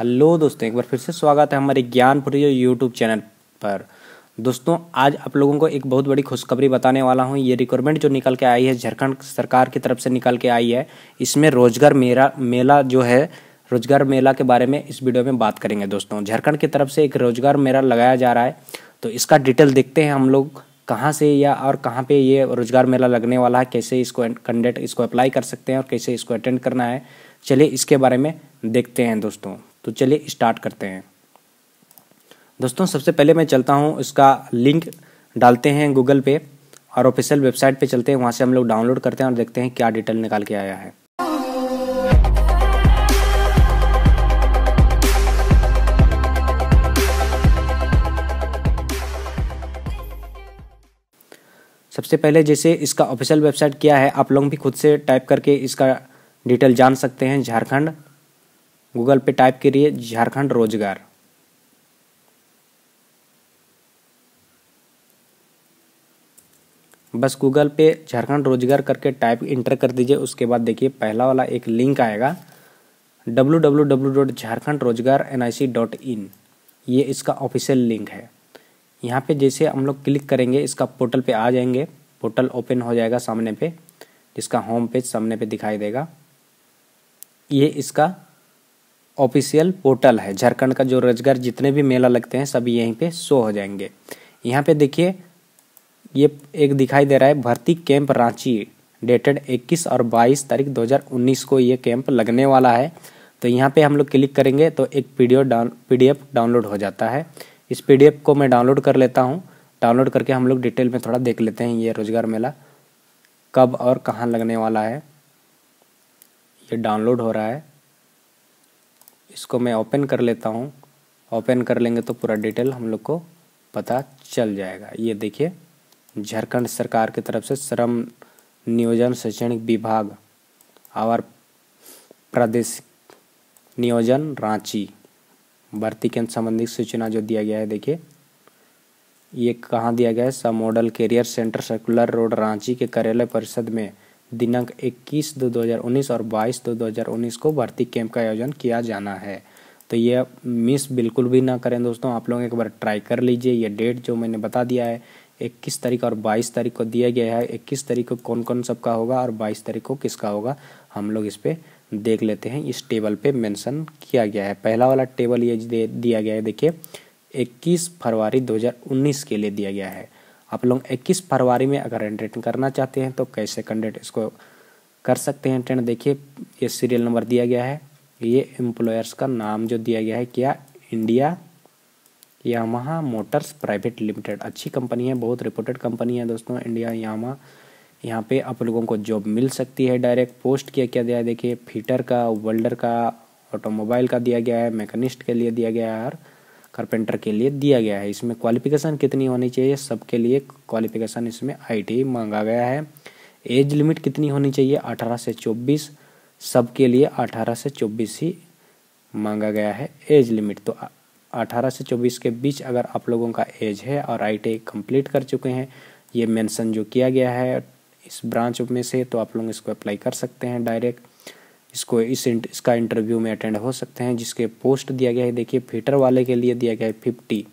Hello दोस्तों, एक बार फिर से स्वागत है हमारे ज्ञान4यू यूट्यूब चैनल पर। दोस्तों, आज आप लोगों को एक बहुत बड़ी खुशखबरी बताने वाला हूं। ये रिक्वायरमेंट जो निकल के आई है, झारखंड सरकार की तरफ से निकल के आई है। इसमें रोजगार मेला जो है, रोजगार मेला के बारे में इस वीडियो में बात करेंगे। दोस्तों, झारखंड की तरफ से एक रोजगार मेला लगाया जा रहा है, तो इसका डिटेल देखते हैं हम लोग कहाँ से या और कहाँ पे ये रोजगार मेला लगने वाला है, कैसे इसको अप्लाई कर सकते हैं और कैसे इसको अटेंड करना है। चलिए इसके बारे में देखते हैं दोस्तों। तो चलिए स्टार्ट करते हैं। दोस्तों, सबसे पहले मैं चलता हूँ, इसका लिंक डालते हैं गूगल पे और ऑफिशियल वेबसाइट पे चलते हैं, वहाँ से हम लोग डाउनलोड करते हैं और देखते हैं क्या डिटेल निकाल के आया है। सबसे पहले जैसे इसका ऑफिशियल वेबसाइट क्या है, आप लोग भी खुद से टाइप करके इसका डिटेल जान सकते हैं। झारखंड गूगल पे टाइप करिए झारखंड रोजगार। बस गूगल पे झारखंड रोजगार करके टाइप इंटर कर दीजिए। उसके बाद देखिए पहला वाला एक लिंक आएगा www.jharkhandrojgar.nic.in। ये इसका ऑफिशियल लिंक है। यहाँ पे जैसे हम लोग क्लिक करेंगे इसका पोर्टल पे आ जाएंगे। पोर्टल ओपन हो जाएगा सामने पे, जिसका होम पेज सामने पे दिखाई देगा। ये इसका ऑफिशियल पोर्टल है। झारखंड का जो रोजगार जितने भी मेला लगते हैं सब यहीं पे शो हो जाएंगे। यहाँ पे देखिए ये एक दिखाई दे रहा है, भर्ती कैंप रांची डेटेड 21 और 22 तारीख 2019 को ये कैंप लगने वाला है। तो यहाँ पे हम लोग क्लिक करेंगे तो एक पीडीएफ डाउनलोड हो जाता है। इस पीडीएफ को मैं डाउनलोड कर लेता हूं। डाउनलोड करके हम लोग डिटेल में थोड़ा देख लेते हैं ये रोजगार मेला कब और कहां लगने वाला है। ये डाउनलोड हो रहा है, इसको मैं ओपन कर लेता हूं। ओपन कर लेंगे तो पूरा डिटेल हम लोग को पता चल जाएगा। ये देखिए झारखंड सरकार की तरफ से श्रम नियोजन शैक्षणिक विभाग और प्रादेशिक नियोजन रांची भर्ती के संबंधी सूचना जो दिया गया है। देखिए ये कहाँ दिया गया है, सब model career centre circular road Ranchi के कार्यालय परिषद में दिनांक 21/2/2019 और 22/2/2019 को भर्ती कैंप का आयोजन किया जाना है। तो ये मिस बिल्कुल भी ना करें दोस्तों। आप लोग एक बार ट्राई कर लीजिए। ये डेट जो मैंने बता दिया है 21 तारीख और 22 तारीख को दिया गया है। 21 तारीख को कौन कौन सबका होगा और 22 तारीख को किसका होगा हम लोग इस पर देख लेते हैं। इस टेबल पे मेंशन किया गया है। पहला वाला टेबल ये दिया गया है, देखिए 21 फरवरी 2019 के लिए दिया गया है। आप लोग 21 फरवरी में अगर अटेंड करना चाहते हैं तो कैसे कैंडिडेट इसको कर सकते हैं अटेंड। देखिए ये सीरियल नंबर दिया गया है। ये एम्प्लॉयर्स का नाम जो दिया गया है क्या, India Yamaha Motors private limited. अच्छी कंपनी है, बहुत रिपोर्टेड कंपनी है दोस्तों, इंडिया यामा। यहाँ पे आप लोगों को जॉब मिल सकती है। डायरेक्ट पोस्ट किया क्या दिया है, देखिए फिटर का, वेल्डर का, ऑटोमोबाइल का दिया गया है, मैकेनिस्ट के लिए दिया गया है और कारपेंटर के लिए दिया गया है। इसमें क्वालिफिकेशन कितनी होनी चाहिए, सबके लिए क्वालिफिकेशन इसमें ITI मांगा गया है। एज लिमिट कितनी होनी चाहिए, 18 से 24, सबके लिए 18 से 24 ही मांगा गया है एज लिमिट। तो 18 से 24 के बीच अगर आप लोगों का एज है और ITI कंप्लीट कर चुके हैं, ये मेंशन जो किया गया है इस ब्रांच में से, तो आप लोग इसको अप्लाई कर सकते हैं डायरेक्ट। इसको इसका इंटरव्यू में अटेंड हो सकते हैं। जिसके पोस्ट दिया गया है, देखिए फिटर वाले के लिए दिया गया है 50।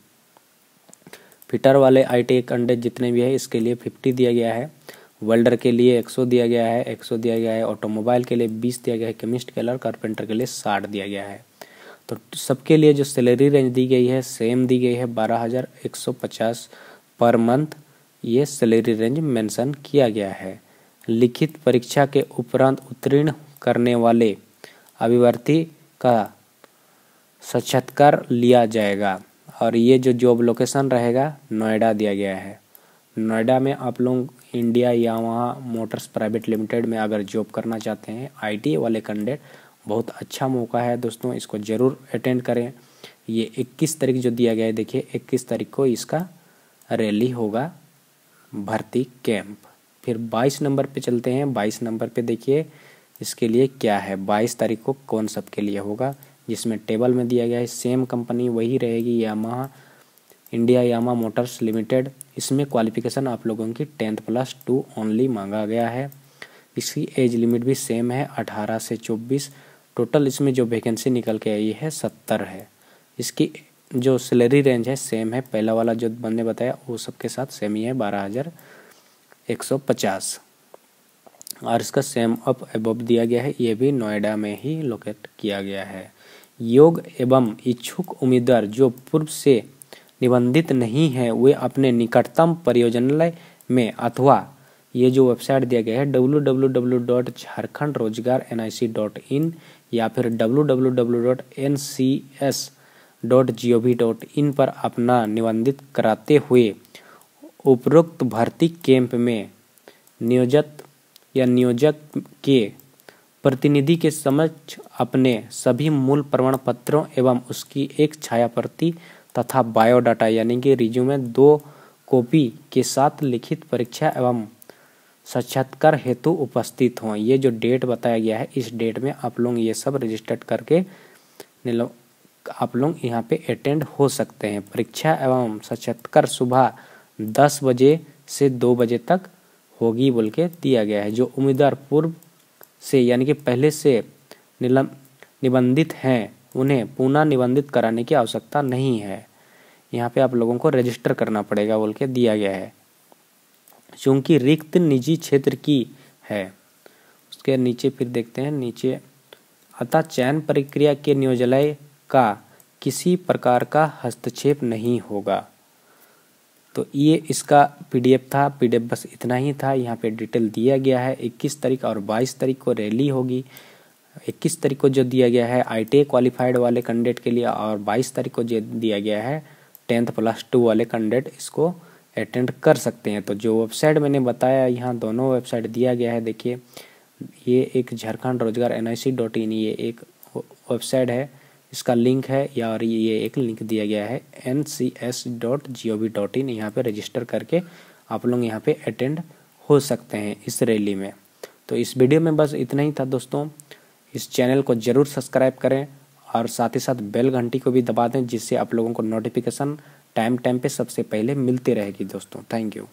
फिटर वाले ITI कैंडिडेट जितने भी है इसके लिए 50 दिया गया है। वेल्डर के लिए 100 दिया गया है, 100 दिया गया है। ऑटोमोबाइल के लिए 20 दिया गया है। केमिस्ट के लिए और कारपेंटर के लिए 60 दिया गया है। तो सबके लिए जो सैलरी रेंज दी गई है सेम दी गई है, 12,150 पर मंथ ये सैलरी रेंज मेंशन किया गया है। लिखित परीक्षा के उपरांत उत्तीर्ण करने वाले अभ्यर्थी का साक्षात्कार लिया जाएगा। और ये जो जॉब लोकेशन रहेगा नोएडा दिया गया है। नोएडा में आप लोग India Yamaha Motors private limited में अगर जॉब करना चाहते हैं ITI वाले कैंडिडेट, बहुत अच्छा मौका है दोस्तों, इसको ज़रूर अटेंड करें। ये 21 तारीख जो दिया गया है, देखिए 21 तारीख को इसका रैली होगा भर्ती कैंप। फिर 22 नंबर पे चलते हैं। 22 नंबर पे देखिए इसके लिए क्या है, 22 तारीख को कौन सब के लिए होगा, जिसमें टेबल में दिया गया है सेम कंपनी वही रहेगी, Yamaha India Yamaha Motors limited. इसमें क्वालिफिकेशन आप लोगों की 10th + 2 ओनली मांगा गया है। इसकी एज लिमिट भी सेम है, 18 से 24 टोटल इसमें जो वैकेंसी निकल के आई है 70 है। इसकी जो सैलरी रेंज है सेम है, पहला वाला जो मैंने बताया वो सबके साथ सेम ही है 12,150 और इसका सेम अप एबव दिया गया है। ये भी नोएडा में ही लोकेट किया गया है। योग्य एवं इच्छुक उम्मीदवार जो पूर्व से निबंधित नहीं है वे अपने निकटतम परियोजनालय में अथवा ये जो वेबसाइट दिया गया है www.jharkhandrojgar.nic.in या फिर www.ncs.gov.in पर अपना निबंधित कराते हुए उपरोक्त भर्ती कैंप में नियोजित या नियोजक के प्रतिनिधि के समक्ष अपने सभी मूल प्रमाण पत्रों एवं उसकी एक छाया प्रति तथा बायोडाटा यानी कि रिज्यूमे 2 कॉपी के साथ लिखित परीक्षा एवं साक्षात्कार हेतु उपस्थित हों। ये जो डेट बताया गया है इस डेट में आप लोग ये सब रजिस्टर्ड करके आप लोग यहाँ पे अटेंड हो सकते हैं। परीक्षा एवं साक्षात्कार सुबह 10 बजे से 2 बजे तक होगी बोल के दिया गया है। जो उम्मीदवार पूर्व से यानी कि पहले से निबंधित हैं उन्हें पुनः निबंधित कराने की आवश्यकता नहीं है, यहाँ पे आप लोगों को रजिस्टर करना पड़ेगा बोल के दिया गया है। चूंकि रिक्त निजी क्षेत्र की है। उसके नीचे फिर देखते हैं नीचे अतः चयन प्रक्रिया के नियोजनालय का किसी प्रकार का हस्तक्षेप नहीं होगा। तो ये इसका पीडीएफ था, पीडीएफ बस इतना ही था, यहाँ पे डिटेल दिया गया है। 21 तारीख और 22 तारीख को रैली होगी। 21 तारीख को जो दिया गया है आईटीआई क्वालिफाइड वाले कैंडिडेट के लिए और 22 तारीख को जो दिया गया है 10th+2 वाले कैंडिडेट इसको अटेंड कर सकते हैं। तो जो वेबसाइट मैंने बताया यहाँ दोनों वेबसाइट दिया गया है, देखिए ये एक झारखंड रोजगार NIC.in ये एक वेबसाइट है, इसका लिंक है या और ये एक लिंक दिया गया है ncs.gov.in। यहाँ पे रजिस्टर करके आप लोग यहाँ पे अटेंड हो सकते हैं इस रैली में। तो इस वीडियो में बस इतना ही था दोस्तों। इस चैनल को ज़रूर सब्सक्राइब करें और साथ ही साथ बेल घंटी को भी दबा दें जिससे आप लोगों को नोटिफिकेशन टाइम पे सबसे पहले मिलती रहेगी दोस्तों। Thank you.